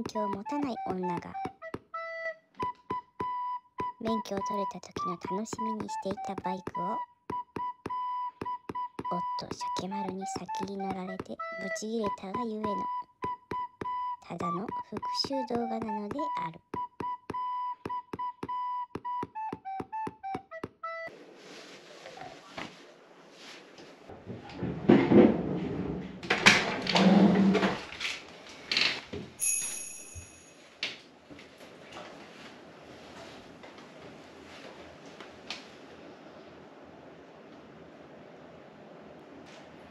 免許を持たない女が、免許を取れた時の楽しみにしていたバイクを、おっと鮭丸に先に乗られてブチギレたがゆえのただの復讐動画なのである。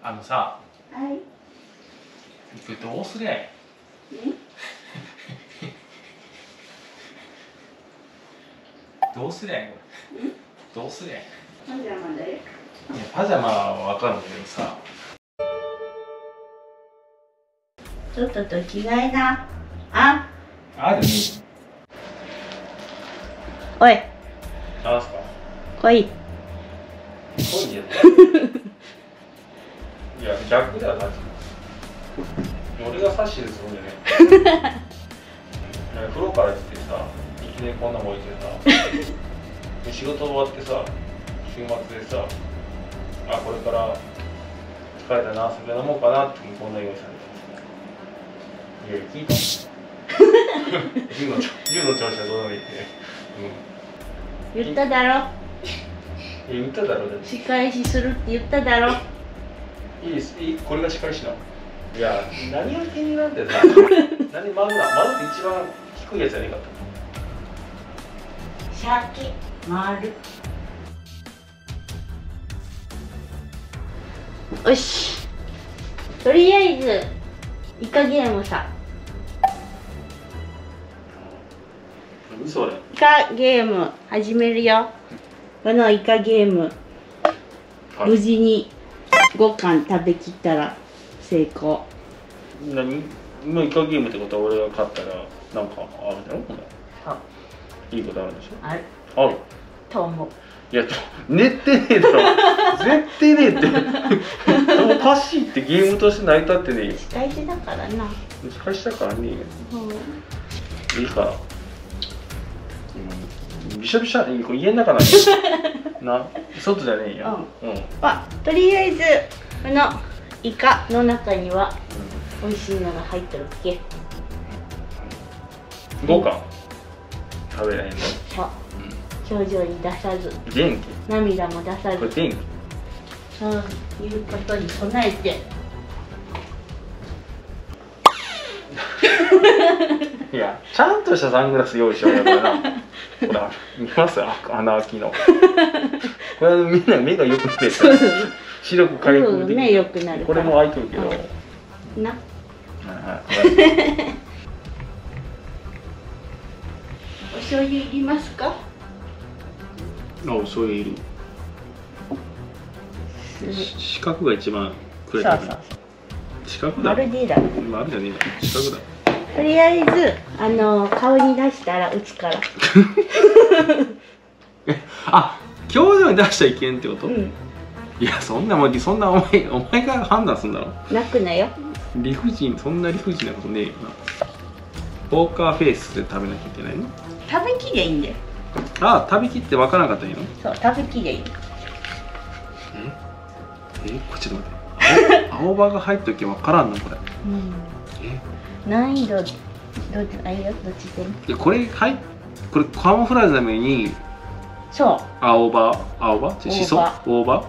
あのさ、はい、どうすりゃいい？どうすりゃいい？どうすりゃいい？パジャマだよ。いや、パジャマはわかるけどさ、ちょっとと違いな。あ、あるね。おい。何すか？来い。来いよ。いや、逆だよ、確かに。俺がサッシーでそうじゃねえ。風呂から来てさ、いきなりこんなもんいてさで、仕事終わってさ、週末でさ、あ、これから疲れたな、酒飲もうかなって時にこんな用意されてさ。いや、聞いた銃の調子はどうなの言って、うん、言っただろ。いや、言っただろだって。仕返しするって言っただろ。いいです、いい、これがしっかりしな。いや、何が気になってさ、何丸な、丸って一番低いやつじゃねえかと。鮭丸。よし。とりあえず、イカゲームさ。何それ。イカゲーム、始めるよ。このイカゲーム。無事に。5貫食べきったら成功。何？今イカゲームってことは俺が勝ったらなんかあるんだろう。いいことあるんでしょ。ある。ある。と思う。いや、寝てねえだろ。絶対ねえって。おかしいって、ゲームとして成り立ってねえ。仕返しだからな。仕返しだからねえ。いいから。びしょびしょ、これ家の中なんでな、外じゃねえよ。まあとりあえずこのイカの中には美味しいのが入ってるっけ。5貫食べないの。表情に出さず、元気、涙も出さず、これ元気そういうことに備えていや、ちゃんとしたサングラス用意しようやからな。ほら、見ますよ、穴開きの。これみんな目が良くなる。視力回復できる。目良くなる。これも開いてるけど。な。お醤油いりますか？あ、お醤油いる。四角が一番くれた。四角だ。丸でいいだ。丸じゃねえ。四角だ。とりあえず、顔に出したら打つから。あ、表情に出しちゃいけんってこと？うん、いや、そんなもん、そんなお前が判断するんだろ。泣くなよ。理不尽、そんな理不尽なことねえよな。ポーカーフェイスで食べなきゃいけないの？食べきりゃいいんだよ。ああ、食べきって分からなかったらいいの？そう、食べきりゃいい。ちょっと待って。青葉が入っとけば分からんのこれ。うん。難易度どっちでもこれカモフラージュのためにそう青葉しそ大葉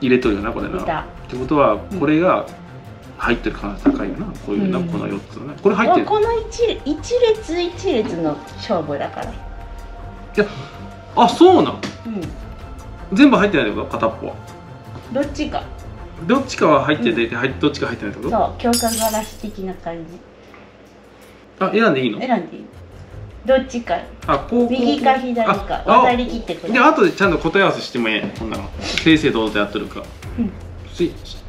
入れとるよなこれな。ってことはこれが入ってる可能性高いよな。こういうな、この4つのね、これ入ってるこの一列の勝負だから。いや、あ、そうなん。全部入ってないってこと？片っぽはどっちかは入ってて、どっちか入ってないってこと？そう、強化ガラス的な感じ。あ、選んでいいの？選んでいい。どっちか。あ、こう。右か左か。渡り切ってくれ。で、あとでちゃんと答え合わせしてもええ。こんなの。正々堂々とやっとるか。うん。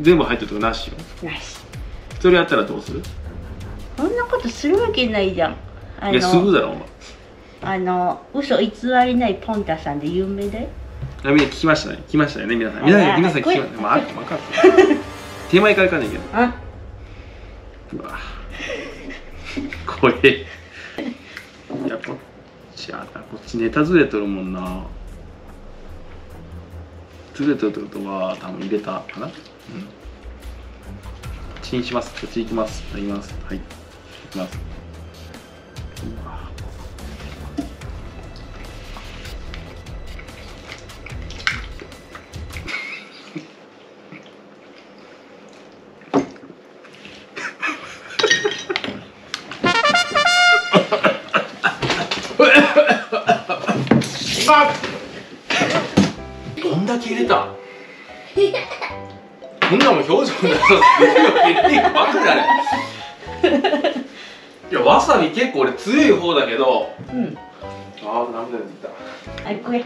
全部入ってるとかなしよ。なし。それやったらどうする？そんなことするわけないじゃん。いや、すぐだろお前。嘘偽りないポンタさんで有名だよ。みんな聞きましたね。来ましたよね、皆さん。皆さん聞きましたね。まあ、分かった。手前から行かないけど。うわ。怖え。いや、こっちやな、こっちネタずれとるもんな。ずれとるってことは多分入れたかな。うん、こっちにします。こっち行きます。入ります。はい、行きます。どんだけ入れた。こんなもん表情だとバカじゃない。いや、わさび結構俺強い方だけど、うん、ああ、なんだよ、出た。あれ、これ。い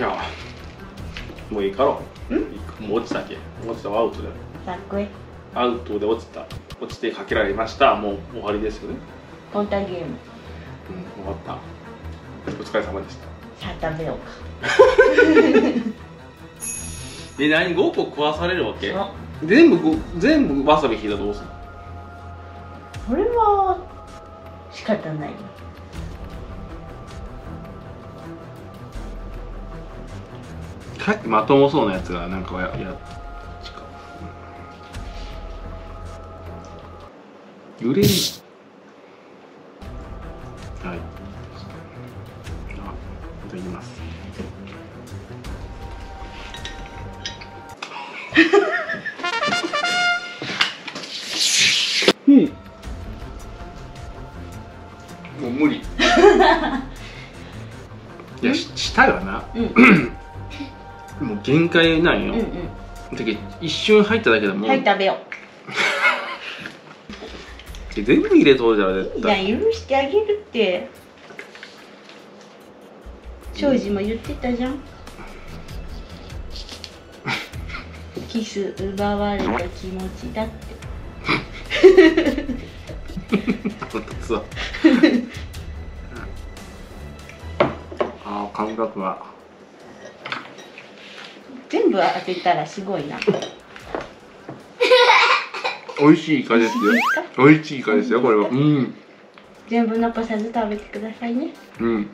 や、もういいかろ。うん、もう落ちたけ。落ちたはアウトだよ。かっこいい。アウトで落ちた。落ちてかけられました。もう終わりですよね。本体ゲーム。うん、終わった。お疲れ様でした。さあ、食べようか。え、何、5個食わされるわけ。全部わさび引いたらどうするの。それは仕方ない。さっきまともそうなやつがなんか揺れる。はい、いただきます。うん、もう無理。いや、したよな、うん、もう限界なんよ、うん、うん、だけど一瞬入っただけでもう、はい、食べよう。全部入れそうじゃん、絶対。いや、許してあげるって庄司も言ってたじゃん。キス奪われた気持ちだって。ああ、感覚は全部当てたらすごいな。美味しいイカですよ。美味しいイカですよ、これは。うん、全部残さず食べてくださいね。うん、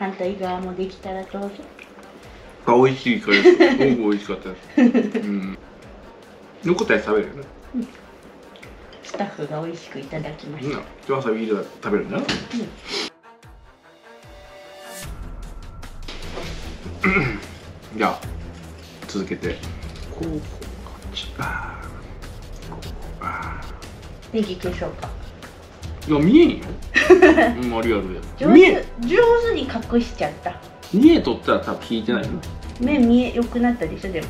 反対側もできたらどうぞ。あ、美味しいイカです。すごく美味しかったです。うん、残ったやつ食べるよね。うん、スタッフが美味しくいただきました。うん、じゃあわさび入れたら食べるんだ。うん、じゃあ続けてこう、こっち、あー、こう、あー、ネギ消そうか。いや、見えんよ。うん、ありがとうございます。上手に隠しちゃった。見えとったら多分引いてないよね。目見え良くなったでしょ、でも。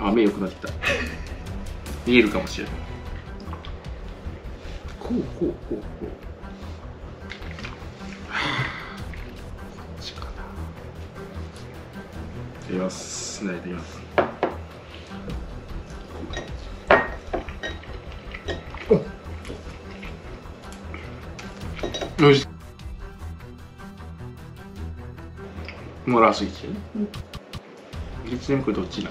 あ、目良くなってきた。見えるかもしれない。こうこうこうこう、はあ、しかないただきます。いただきます。よし、もうラスイチね。月面、これどっちだ。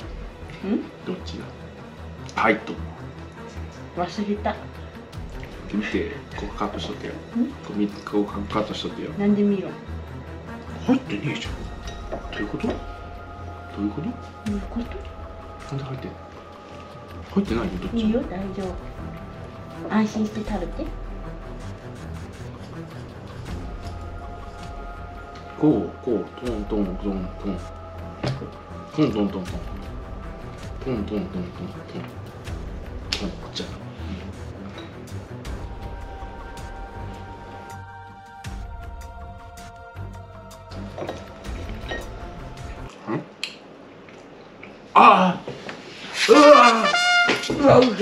どっちだ。はい、と忘れた。見て、ここカットしとってよ。ここカットしとってよ。なんで見ろ。入ってねえじゃん。どういうこと？どういうこと？どういうこと？なんで入ってんの？入ってないよ、どっち？いいよ、大丈夫。安心して食べて。こうこう、トントントントントントントントントントントントントントントン、こっちやな。ああ、うわうわうわ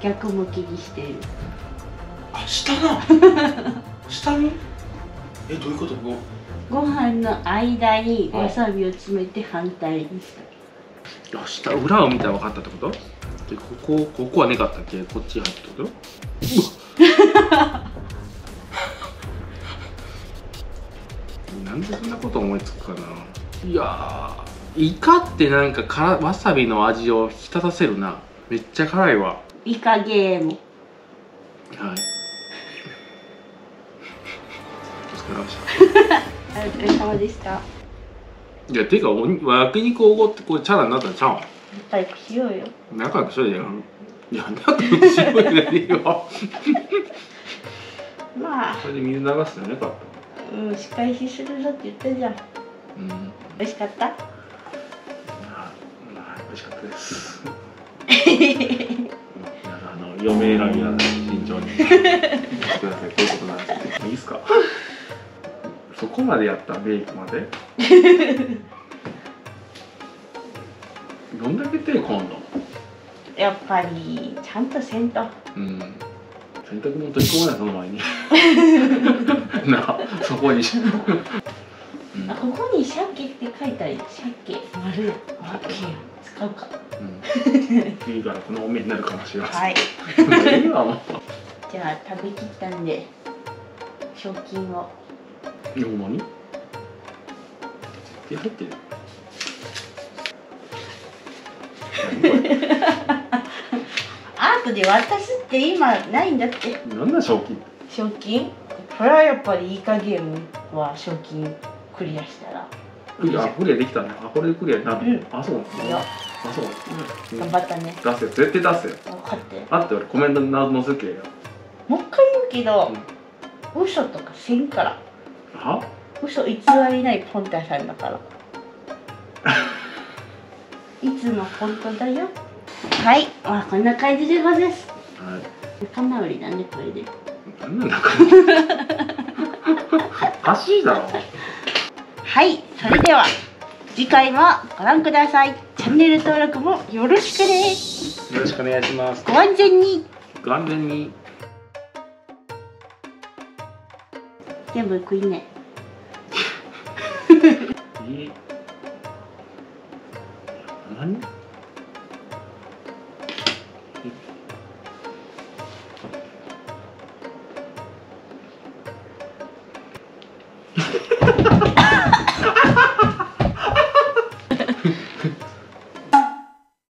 逆向きにしてる。あ、下な。下に。え、どういうこと。ご飯の間にわさびを詰めて反対にした。あ、下、裏を見たら分かったってこと。で、ここはねかったっけ、こっち入ってことよ。なんでそんなこと思いつくかな。いやー、イカってなんかわさびの味を引き立たせるな。めっちゃ辛いわ。イカゲーム。はい。お疲れ様でした。お疲れ様でした。いや、てか、焼肉おごって、これチャラになったらちゃうん。仲良くしようよ。仲良くしようよ。いや、仲良くしようよ。まあ。それで水流すのよかった。うん、仕返しするぞって言ったじゃん。うん。美味しかった。美味しかったです。嫁選びは慎重にしてください。こういうことなんですけど、いいですか。そこまでやったメイクまで。どんだけ手込んだ。やっぱりちゃんとせんと。うん。洗濯物取り込まないその前に。なあ、そこに。あ、ここに鮭って書いてある。鮭丸や。使うか。うん、いいからこのお目になるかもしれません。はい。じゃあ食べきったんで賞金を。いや、ほんまに？入ってる。アートで渡すって今ないんだって。なんだ賞金？賞金？これはやっぱりイカゲームは賞金クリアしたら。クリアできたね。あ、これでクリアになる。あ、そうだ。いや。あ、そう。うん、頑張ったね。出せよ、絶対出せよ。分かって。あって俺コメントに載せけよ。もう一回言うけど、うん、嘘とかせんから。は？嘘偽りないポンタさんだから。いつも本当だよ。はい、まあこんな感じでございます。はい。仲直りだねこれで。なんなんだこれ。おかしいだろ。はい、それでは次回もご覧ください。チャンネル登録もよろしくね。よろしくお願いします。ご安全に。ご安全に。全部食いね。何？